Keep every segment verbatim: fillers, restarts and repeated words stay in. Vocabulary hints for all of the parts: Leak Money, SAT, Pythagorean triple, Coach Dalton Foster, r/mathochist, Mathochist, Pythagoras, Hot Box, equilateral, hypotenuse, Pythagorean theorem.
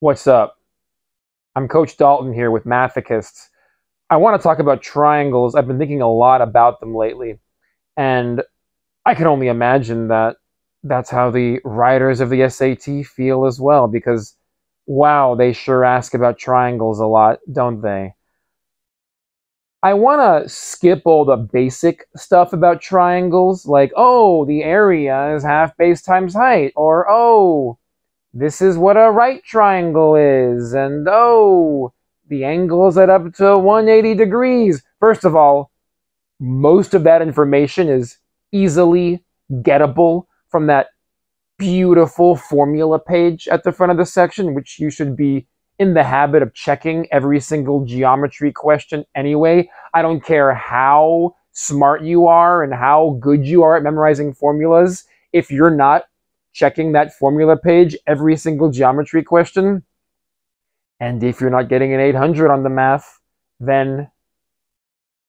What's up? I'm Coach Dalton here with Mathochists. I want to talk about triangles. I've been thinking a lot about them lately, and I can only imagine that that's how the writers of the S A T feel as well, because wow, they sure ask about triangles a lot, don't they? I want to skip all the basic stuff about triangles, like, oh, the area is half base times height, or oh, this is what a right triangle is, and oh, the angles at up to one hundred eighty degrees. First of all, most of that information is easily gettable from that beautiful formula page at the front of the section, which you should be in the habit of checking every single geometry question anyway. I don't care how smart you are and how good you are at memorizing formulas. If you're not checking that formula page every single geometry question, and if you're not getting an eight hundred on the math, then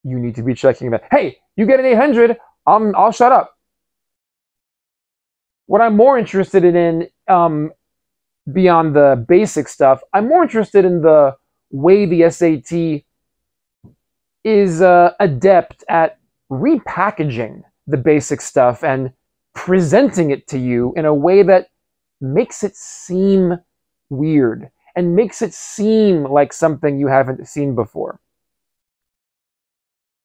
you need to be checking that. Hey, you get an eight hundred, um, I'll shut up. What I'm more interested in, um, beyond the basic stuff, I'm more interested in the way the S A T is uh, adept at repackaging the basic stuff and presenting it to you in a way that makes it seem weird and makes it seem like something you haven't seen before.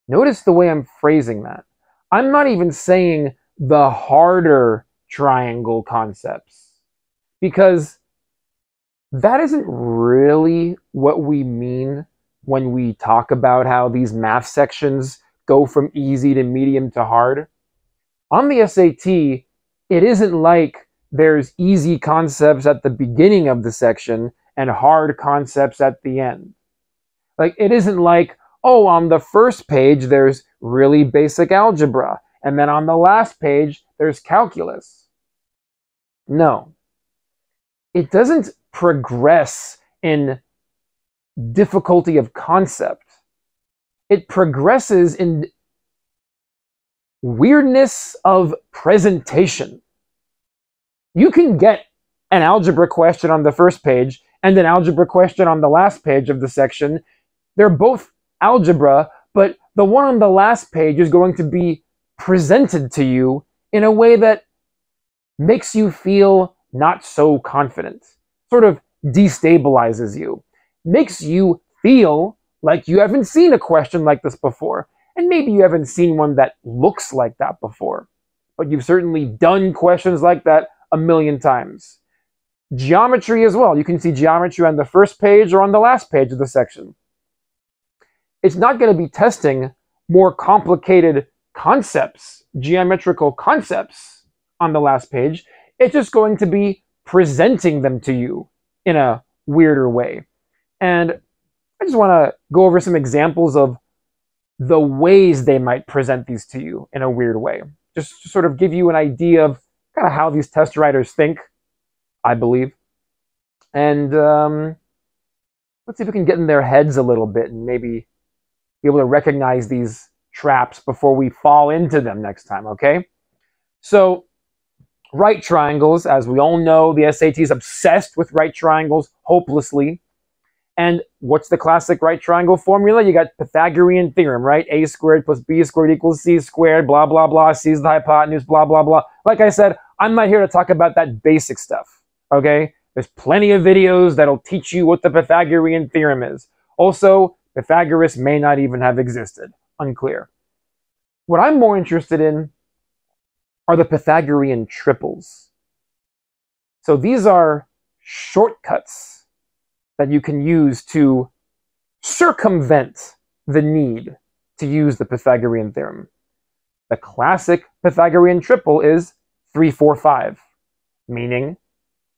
Notice the way I'm phrasing that. I'm not even saying the harder triangle concepts, because that isn't really what we mean when we talk about how these math sections go from easy to medium to hard. On the S A T, it isn't like there's easy concepts at the beginning of the section and hard concepts at the end. Like, it isn't like, oh, on the first page, there's really basic algebra, and then on the last page, there's calculus. No. It doesn't progress in difficulty of concept. It progresses in weirdness of presentation. You can get an algebra question on the first page and an algebra question on the last page of the section. They're both algebra, but the one on the last page is going to be presented to you in a way that makes you feel not so confident, sort of destabilizes you, makes you feel like you haven't seen a question like this before. And maybe you haven't seen one that looks like that before, but you've certainly done questions like that a million times. Geometry as well. You can see geometry on the first page or on the last page of the section. It's not going to be testing more complicated concepts, geometrical concepts on the last page. It's just going to be presenting them to you in a weirder way. And I just want to go over some examples of the ways they might present these to you in a weird way, just to sort of give you an idea of kind of how these test writers think, I believe. And um, let's see if we can get in their heads a little bit and maybe be able to recognize these traps before we fall into them next time, okay? So right triangles, as we all know, the S A T is obsessed with right triangles, hopelessly. And what's the classic right triangle formula? You got Pythagorean theorem, right? A squared plus B squared equals C squared, blah, blah, blah. C is the hypotenuse, blah, blah, blah. Like I said, I'm not here to talk about that basic stuff, okay? There's plenty of videos that'll teach you what the Pythagorean theorem is. Also, Pythagoras may not even have existed. Unclear. What I'm more interested in are the Pythagorean triples. So these are shortcuts that you can use to circumvent the need to use the Pythagorean theorem. The classic Pythagorean triple is three, four, five, meaning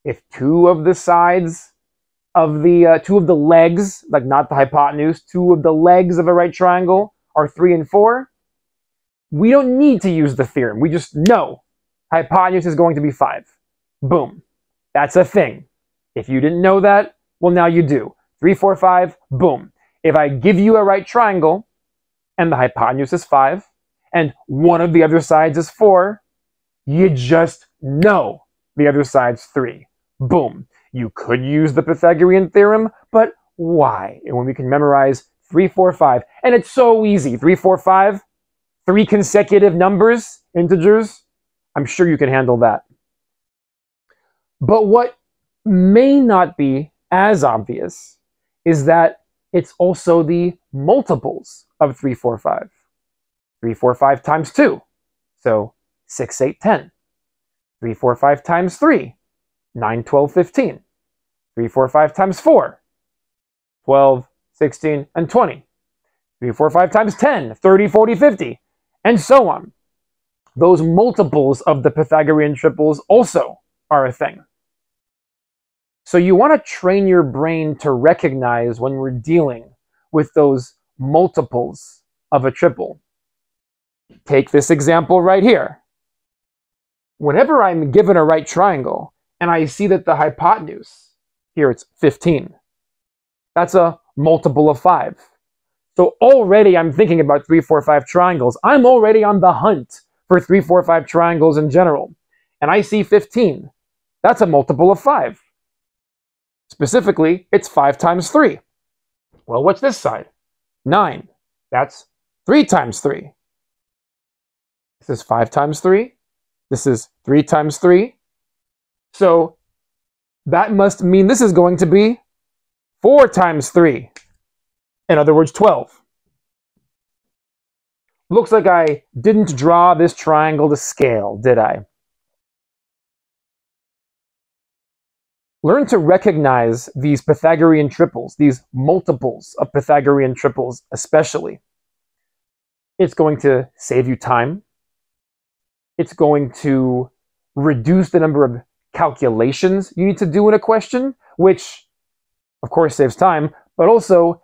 if two of the sides of the, uh, two of the legs, like not the hypotenuse, two of the legs of a right triangle are three and four, we don't need to use the theorem. We just know hypotenuse is going to be five. Boom. That's a thing. If you didn't know that, well, now you do. three, four, five, boom. If I give you a right triangle, and the hypotenuse is five, and one of the other sides is four, you just know the other side's three. Boom. You could use the Pythagorean theorem, but why? And when we can memorize three, four, five, and it's so easy. Three, four, five, three consecutive numbers, integers. I'm sure you can handle that. But what may not be as obvious is that it's also the multiples of three, four, five. Three, four, five times two, so six, eight, ten. Three, four, five times three, nine, twelve, fifteen. Three, four, five times four, twelve, sixteen, and twenty. Three, four, five times ten, thirty, forty, fifty, and so on. Those multiples of the Pythagorean triples also are a thing. So you want to train your brain to recognize when we're dealing with those multiples of a triple. Take this example right here. Whenever I'm given a right triangle and I see that the hypotenuse, here it's fifteen, that's a multiple of five. So already I'm thinking about three, four, five triangles. I'm already on the hunt for three, four, five triangles in general. And I see fifteen. That's a multiple of five. Specifically, it's five times three. Well, what's this side? nine. That's three times three. This is five times three. This is three times three. So that must mean this is going to be four times three. In other words, twelve. Looks like I didn't draw this triangle to scale, did I? Learn to recognize these Pythagorean triples, these multiples of Pythagorean triples especially. It's going to save you time. It's going to reduce the number of calculations you need to do in a question, which of course saves time, but also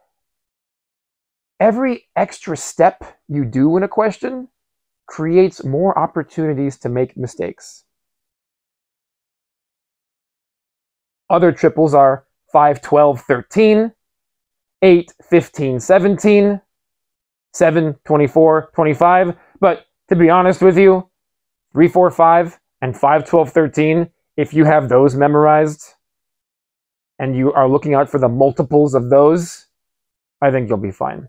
every extra step you do in a question creates more opportunities to make mistakes. Other triples are five, twelve, thirteen, eight, fifteen, seventeen, seven, twenty-four, twenty-five, but to be honest with you, three, four, five, and five, twelve, thirteen, if you have those memorized and you are looking out for the multiples of those, I think you'll be fine.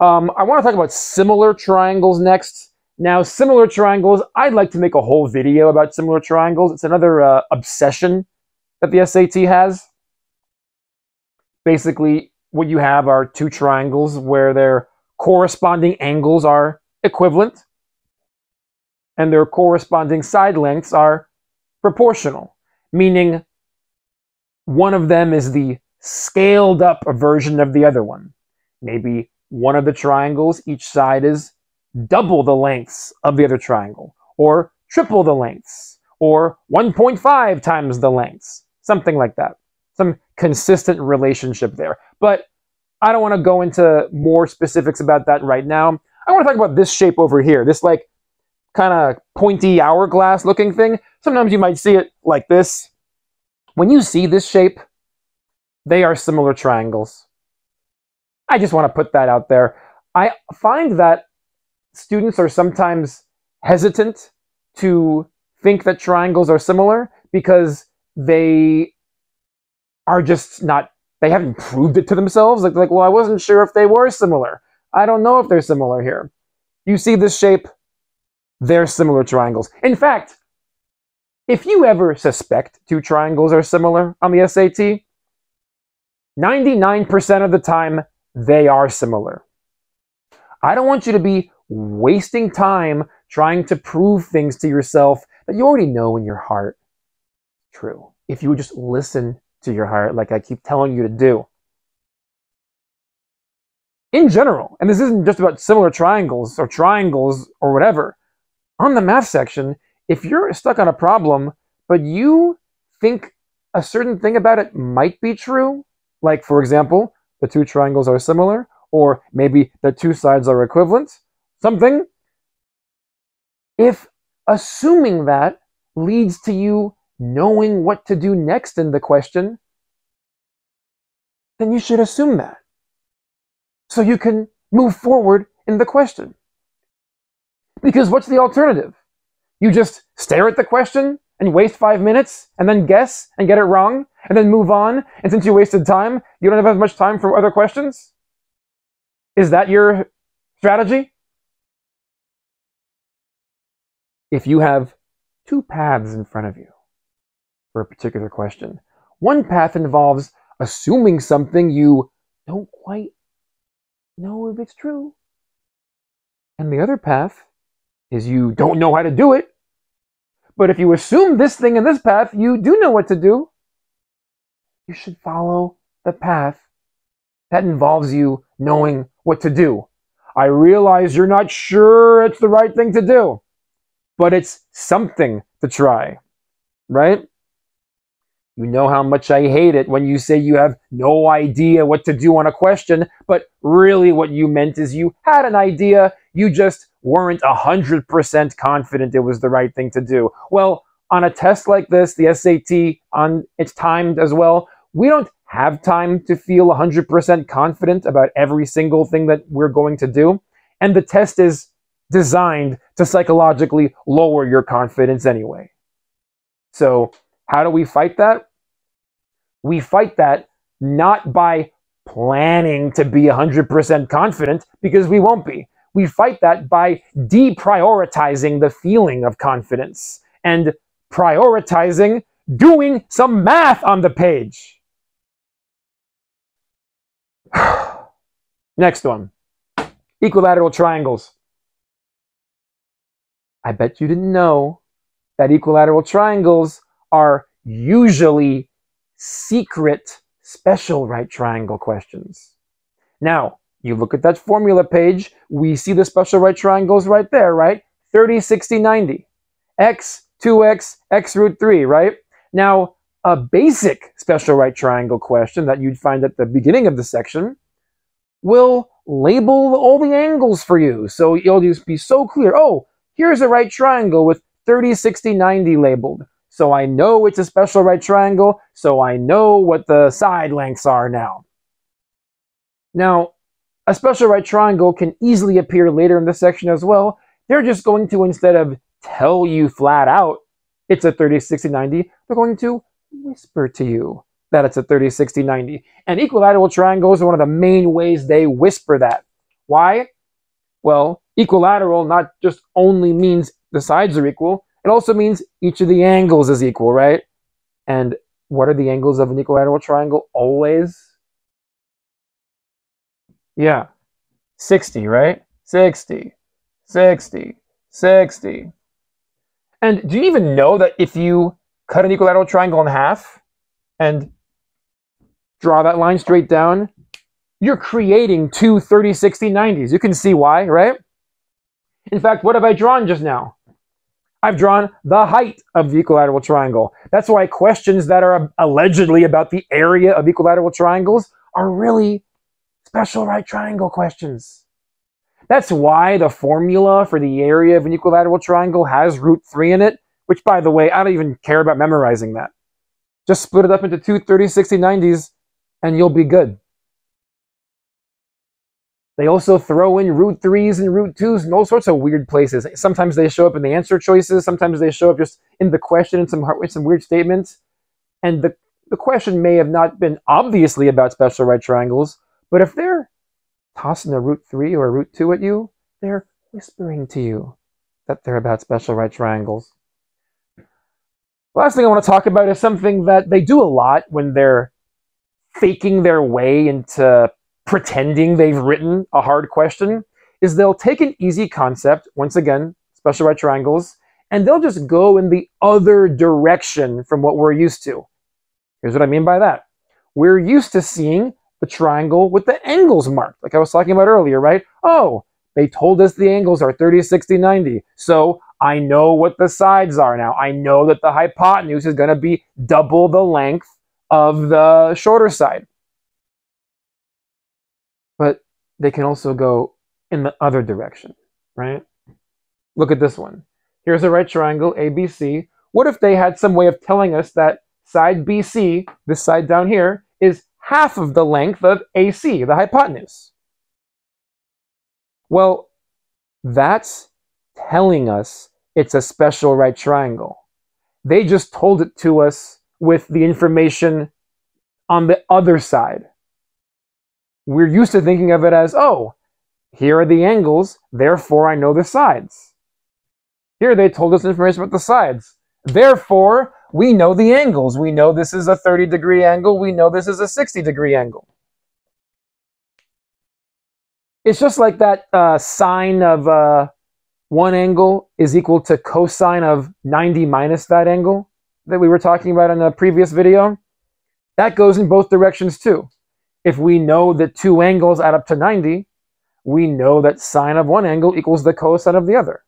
Um, I want to talk about similar triangles next. Now, similar triangles, I'd like to make a whole video about similar triangles. It's another uh, obsession that the S A T has. Basically, what you have are two triangles where their corresponding angles are equivalent, and their corresponding side lengths are proportional, meaning one of them is the scaled up version of the other one. Maybe one of the triangles, each side is double the lengths of the other triangle, or triple the lengths, or one point five times the lengths, something like that. Some consistent relationship there. But I don't want to go into more specifics about that right now. I want to talk about this shape over here, this like kind of pointy hourglass looking thing. Sometimes you might see it like this. When you see this shape, they are similar triangles. I just want to put that out there. I find that students are sometimes hesitant to think that triangles are similar because they are just not, they haven't proved it to themselves. Like, like, well, I wasn't sure if they were similar. I don't know if they're similar here. You see this shape, they're similar triangles. In fact, if you ever suspect two triangles are similar on the S A T, ninety-nine percent of the time, they are similar. I don't want you to be wasting time trying to prove things to yourself that you already know in your heart true. If you would just listen to your heart like I keep telling you to do. In general, and this isn't just about similar triangles or triangles or whatever, on the math section, if you're stuck on a problem, but you think a certain thing about it might be true, like, for example, the two triangles are similar, or maybe the two sides are equivalent, something. If assuming that leads to you knowing what to do next in the question, then you should assume that, so you can move forward in the question. Because what's the alternative? You just stare at the question and waste five minutes and then guess and get it wrong and then move on, and since you wasted time, you don't have as much time for other questions? Is that your strategy? If you have two paths in front of you for a particular question, one path involves assuming something you don't quite know if it's true, and the other path is you don't know how to do it, but if you assume this thing in this path, you do know what to do. You should follow the path that involves you knowing what to do. I realize you're not sure it's the right thing to do, but it's something to try, right? You know how much I hate it when you say you have no idea what to do on a question, but really what you meant is you had an idea, you just weren't one hundred percent confident it was the right thing to do. Well, on a test like this, the S A T, on it's timed as well, we don't have time to feel one hundred percent confident about every single thing that we're going to do, and the test is designed to psychologically lower your confidence anyway. So how do we fight that? We fight that not by planning to be one hundred percent confident, because we won't be. We fight that by deprioritizing the feeling of confidence and prioritizing doing some math on the page. Next one, equilateral triangles. I bet you didn't know that equilateral triangles are usually secret special right triangle questions. Now, you look at that formula page, we see the special right triangles right there, right? thirty, sixty, ninety. X, two x, x root three, right? Now, a basic special right triangle question that you'd find at the beginning of the section will label all the angles for you. So you'll just be so clear, oh, here's a right triangle with thirty, sixty, ninety labeled. So I know it's a special right triangle, so I know what the side lengths are now. Now, a special right triangle can easily appear later in the section as well. They're just going to, instead of tell you flat out it's a thirty, sixty, ninety, they're going to whisper to you that it's a thirty, sixty, ninety. And equilateral triangles are one of the main ways they whisper that. Why? Well, equilateral not just only means the sides are equal, it also means each of the angles is equal, right? And what are the angles of an equilateral triangle always? Yeah, sixty, right? sixty, sixty, sixty. And do you even know that if you cut an equilateral triangle in half and draw that line straight down, you're creating two thirty, sixty, nineties. You can see why, right? In fact, what have I drawn just now? I've drawn the height of the equilateral triangle. That's why questions that are allegedly about the area of equilateral triangles are really special right triangle questions. That's why the formula for the area of an equilateral triangle has root three in it, which, by the way, I don't even care about memorizing that. Just split it up into two thirty, sixty, nineties, and you'll be good. They also throw in root threes and root twos and all sorts of weird places. Sometimes they show up in the answer choices. Sometimes they show up just in the question in some, some weird statements. And the, the question may have not been obviously about special right triangles, but if they're tossing a root three or a root two at you, they're whispering to you that they're about special right triangles. The last thing I want to talk about is something that they do a lot when they're faking their way into pretending they've written a hard question, is they'll take an easy concept, once again, special right triangles, and they'll just go in the other direction from what we're used to. Here's what I mean by that. We're used to seeing the triangle with the angles marked, like I was talking about earlier, right? Oh, they told us the angles are thirty, sixty, ninety, so I know what the sides are now. I know that the hypotenuse is going to be double the length of the shorter side. But they can also go in the other direction, right? Look at this one. Here's a right triangle, A B C. What if they had some way of telling us that side B C, this side down here, is half of the length of A C, the hypotenuse? Well, that's telling us it's a special right triangle. They just told it to us with the information on the other side. We're used to thinking of it as, oh, here are the angles, therefore I know the sides. Here they told us information about the sides. Therefore, we know the angles. We know this is a thirty degree angle. We know this is a sixty degree angle. It's just like that uh, sine of uh, one angle is equal to cosine of ninety minus that angle that we were talking about in the previous video. That goes in both directions too. If we know that two angles add up to ninety, we know that sine of one angle equals the cosine of the other,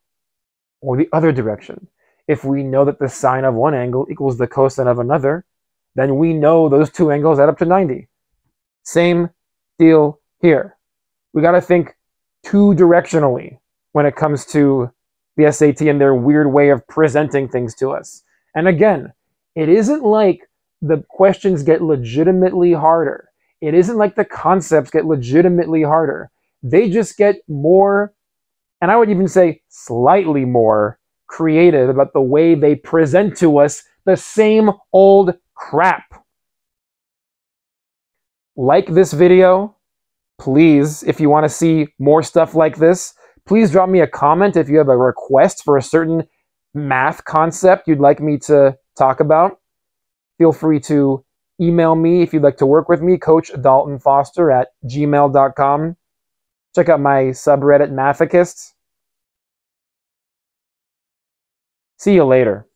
or the other direction. If we know that the sine of one angle equals the cosine of another, then we know those two angles add up to ninety. Same deal here. We got to think two-directionally when it comes to the S A T and their weird way of presenting things to us. And again, it isn't like the questions get legitimately harder. It isn't like the concepts get legitimately harder. They just get more, and I would even say slightly more, creative about the way they present to us the same old crap. Like this video, please, if you want to see more stuff like this, please drop me a comment if you have a request for a certain math concept you'd like me to talk about. Feel free to email me if you'd like to work with me, coach dalton foster at gmail dot com. Check out my subreddit, Mathochist. See you later.